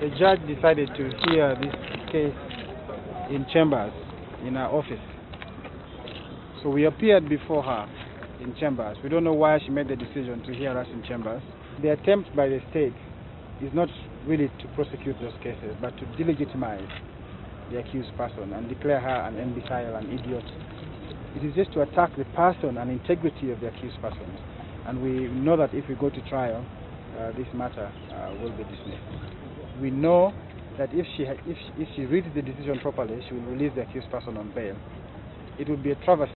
the judge decided to hear this case in chambers in her office. So we appeared before her in chambers. We don't know why she made the decision to hear us in chambers. The attempt by the state is not really to prosecute those cases, but to delegitimize the accused person and declare her an imbecile, an idiot. It is just to attack the person and integrity of the accused person. And we know that if we go to trial, this matter will be dismissed. We know that if she reads the decision properly, she will release the accused person on bail. It would be a travesty